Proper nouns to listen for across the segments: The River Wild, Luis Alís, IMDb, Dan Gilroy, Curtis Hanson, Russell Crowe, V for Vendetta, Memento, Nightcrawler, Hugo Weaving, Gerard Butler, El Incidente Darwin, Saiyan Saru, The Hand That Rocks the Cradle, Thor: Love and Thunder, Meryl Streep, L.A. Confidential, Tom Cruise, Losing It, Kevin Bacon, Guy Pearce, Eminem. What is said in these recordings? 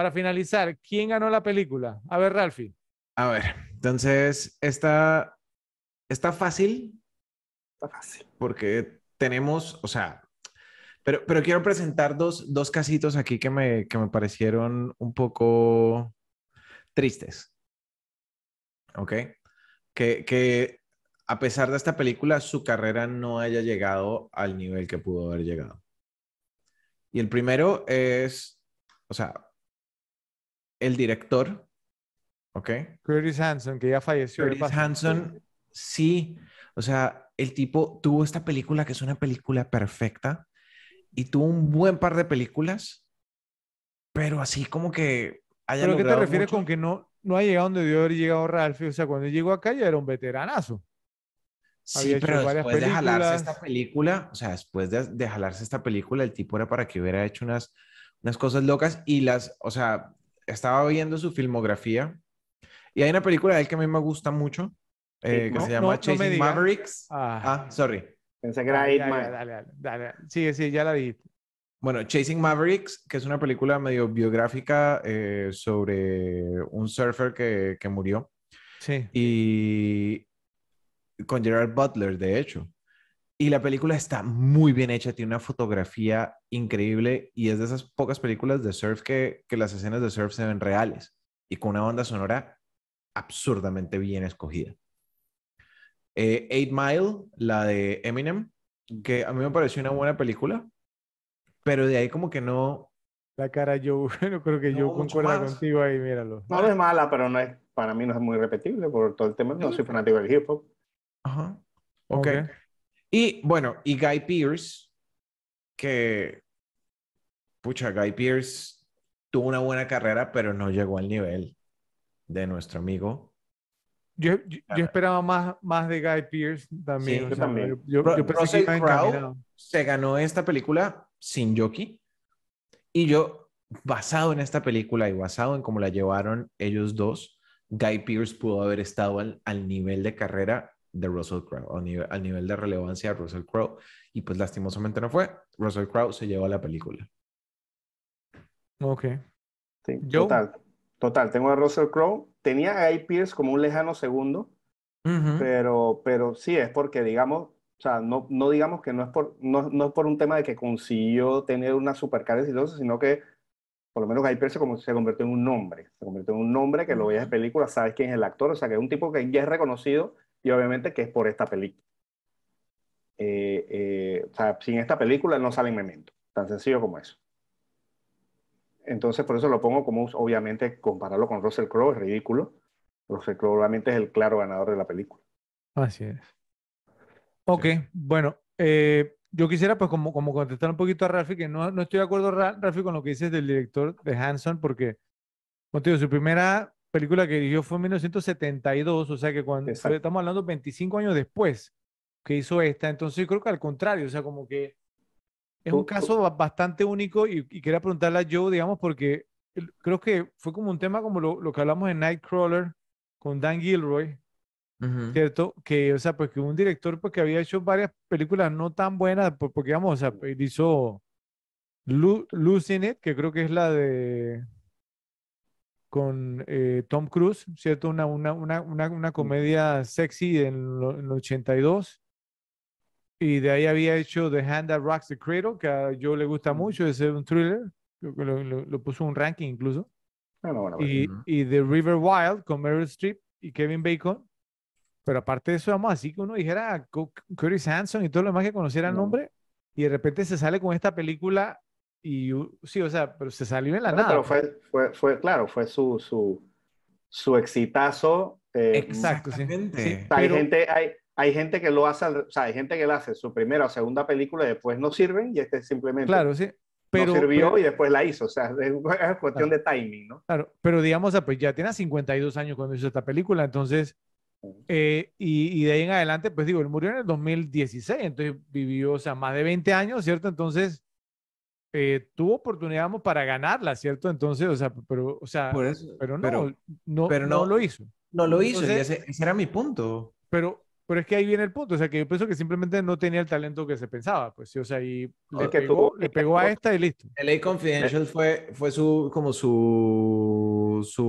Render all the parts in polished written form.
para finalizar, ¿quién ganó la película? A ver, Ralphie. A ver, entonces, ¿está fácil? Está fácil. Porque tenemos, o sea... Pero quiero presentar dos casitos aquí que me parecieron un poco tristes. ¿Ok? Que a pesar de esta película, su carrera no haya llegado al nivel que pudo haber llegado. Y el primero es, o sea, el director, ¿ok? Curtis Hanson, que ya falleció. Curtis Hanson, sí. O sea, el tipo tuvo esta película que es una película perfecta. Y tuvo un buen par de películas, pero así como que haya logrado mucho. ¿Pero qué te refieres con que no ha llegado donde debió haber llegado Ralphie? O sea, cuando llegó acá ya era un veteranazo. Sí, pero después de jalarse esta película, o sea, después de jalarse esta película, el tipo era para que hubiera hecho unas cosas locas y las, o sea, estaba viendo su filmografía y hay una película de él que a mí me gusta mucho, que se llama Chasing Mavericks. Ah, sorry. Pensé que era dale. Sí, ya la vi. Bueno, Chasing Mavericks, que es una película medio biográfica sobre un surfer que murió. Sí. Y con Gerard Butler, de hecho. Y la película está muy bien hecha, tiene una fotografía increíble y es de esas pocas películas de surf que las escenas de surf se ven reales y con una banda sonora absurdamente bien escogida. 8 Mile, la de Eminem, que a mí me pareció una buena película, pero de ahí como que no... La cara yo, no creo que no, yo concuerda más contigo ahí, míralo. No es mala, pero no es, para mí no es muy repetible por todo el tema, no soy fanático del hip hop. Ajá, okay. Y bueno, y Guy Pearce, que... Pucha, Guy Pearce tuvo una buena carrera, pero no llegó al nivel de nuestro amigo. Yo esperaba más de Guy Pearce también. Sí, yo también. Yo pensé que Russell Crowe se ganó esta película sin jockey. Y yo, basado en esta película y basado en cómo la llevaron ellos dos, Guy Pearce pudo haber estado al nivel de carrera de Russell Crowe, al nivel de relevancia de Russell Crowe. Y pues lastimosamente no fue. Russell Crowe se llevó a la película. Ok. Sí, total, tengo a Russell Crowe. Tenía a Guy Pearce como un lejano segundo, pero sí es porque, digamos, o sea, no digamos que no es por un tema de que consiguió tener una supercarrera exitosa, sino que por lo menos Guy Pearce se convirtió en un nombre. Se convirtió en un nombre que lo veías en película, sabes quién es el actor, o sea, que es un tipo que ya es reconocido y obviamente que es por esta película. O sea, sin esta película no sale en Memento, tan sencillo como eso. Entonces, por eso lo pongo como, obviamente, compararlo con Russell Crowe es ridículo. Russell Crowe obviamente es el claro ganador de la película. Así es. Ok, sí. Bueno, yo quisiera pues como contestar un poquito a Ralphie, que no estoy de acuerdo, Ralphie, con lo que dices del director de Hanson, porque contigo, su primera película que dirigió fue en 1972, o sea que cuando estamos hablando 25 años después que hizo esta, entonces yo creo que al contrario, o sea, como que es un caso bastante único y quería preguntarle a Joe, digamos, porque creo que fue como un tema como lo que hablamos en Nightcrawler con Dan Gilroy, ¿cierto? Que, o sea, pues que un director pues, que había hecho varias películas no tan buenas, porque, digamos, o sea, hizo Losing It, que creo que es la de... con Tom Cruise, ¿cierto? Una comedia sexy en el 82. Y de ahí había hecho The Hand That Rocks the Cradle, que a Joe le gusta mucho, es un thriller, lo puso en un ranking incluso. Y The River Wild con Meryl Streep y Kevin Bacon. Pero aparte de eso, vamos, así que uno dijera Curtis Hanson y todo lo demás que conociera el nombre, y de repente se sale con esta película y sí, o sea, pero se salió en la nada. Pero fue su exitazo. Exactamente. Sí, pero, hay gente que lo hace, o sea, hay gente que le hace su primera o segunda película y después no sirven y simplemente claro, sí, pero, no sirvió y después la hizo. O sea, es cuestión de timing, ¿no? Claro, pero digamos, pues ya tiene 52 años cuando hizo esta película, entonces, y de ahí en adelante, pues digo, él murió en el 2016, entonces vivió, o sea, más de 20 años, ¿cierto? Entonces, tuvo oportunidad, digamos, para ganarla, ¿cierto? Entonces, o sea, pero no lo hizo. No lo hizo, entonces, ese era mi punto. Pero Pero es que ahí viene el punto, o sea, que yo pienso que simplemente no tenía el talento que se pensaba, pues sí, o sea, y le pegó a esta y listo. L.A. Confidential fue su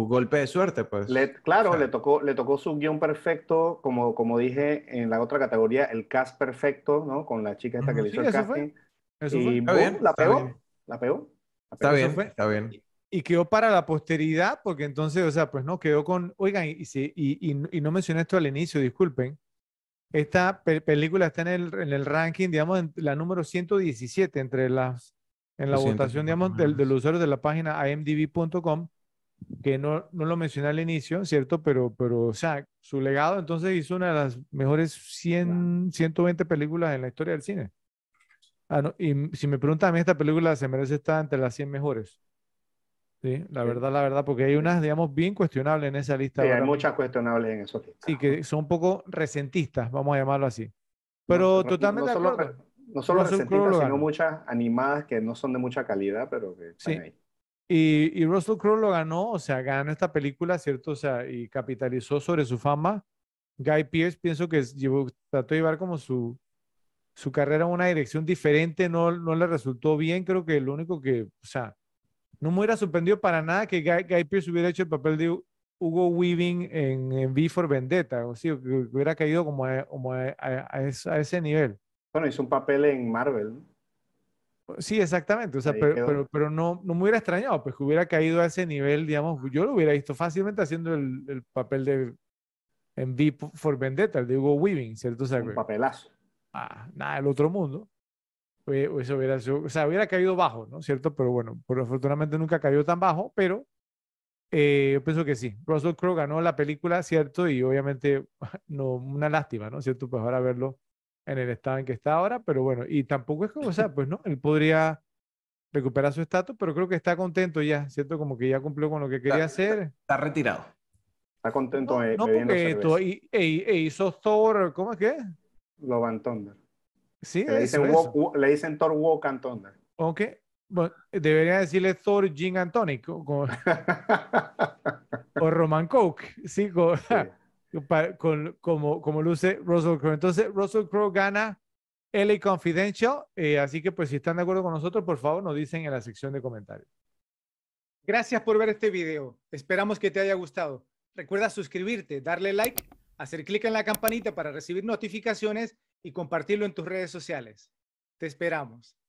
golpe de suerte, pues. Claro, o sea, le tocó su guión perfecto, como dije en la otra categoría, el cast perfecto, ¿no? Con la chica esta que le hizo el casting. Y boom, la pegó. Está bien. Y quedó para la posteridad, porque entonces, o sea, pues no, quedó con... Oigan, y no mencioné esto al inicio, disculpen. Esta película está en el ranking, digamos, en la número 117 en la votación, digamos, del usuario de la página imdb.com, que no lo mencioné al inicio, ¿cierto? Pero, o sea, su legado entonces hizo una de las mejores 120 películas en la historia del cine. Ah, no, y si me preguntan a mí, esta película se merece estar entre las 100 mejores. Sí, la verdad, porque hay unas, digamos, bien cuestionables en esa lista. Sí, hay muchas cuestionables en esos listas. Sí, que son un poco recentistas, vamos a llamarlo así. Pero totalmente de acuerdo. No solo recentistas, sino muchas animadas que no son de mucha calidad, pero que están ahí. Y Russell Crowe lo ganó, o sea, ganó esta película, ¿cierto? O sea, y capitalizó sobre su fama. Guy Pearce, pienso que trató de llevar como su carrera a una dirección diferente, no le resultó bien, creo que lo único que, o sea, no me hubiera sorprendido para nada que Guy Pearce hubiera hecho el papel de Hugo Weaving en V for Vendetta, o sea, que hubiera caído como a ese nivel. Bueno, hizo un papel en Marvel. Sí, exactamente, o sea, pero no me hubiera extrañado, pues que hubiera caído a ese nivel, digamos, yo lo hubiera visto fácilmente haciendo el papel en V for Vendetta, el de Hugo Weaving, ¿cierto? O sea, un papelazo. Nada, el otro mundo. Eso hubiera sido, o sea, hubiera caído bajo, ¿no? ¿Cierto? Pero bueno, pero afortunadamente nunca cayó tan bajo, pero yo pienso que sí. Russell Crowe ganó la película, ¿cierto? Y obviamente, no, una lástima, ¿no? ¿Cierto? Pues ahora verlo en el estado en que está ahora, pero bueno, y tampoco es como, o sea, pues no, él podría recuperar su estatus, pero creo que está contento ya, ¿cierto? Como que ya cumplió con lo que quería hacer. Está retirado. Está contento. Hizo Thor, ¿cómo es que? Love and Thunder. Sí, le dicen Thor Walk and Thunder. Ok, bueno, debería decirle Thor Gin and Tonic o Roman Coke, sí, como luce Russell Crowe. Entonces Russell Crowe gana L.A. Confidential, así que pues si están de acuerdo con nosotros, por favor nos dicen en la sección de comentarios. Gracias por ver este video, esperamos que te haya gustado. Recuerda suscribirte, darle like, hacer clic en la campanita para recibir notificaciones y compartirlo en tus redes sociales. Te esperamos.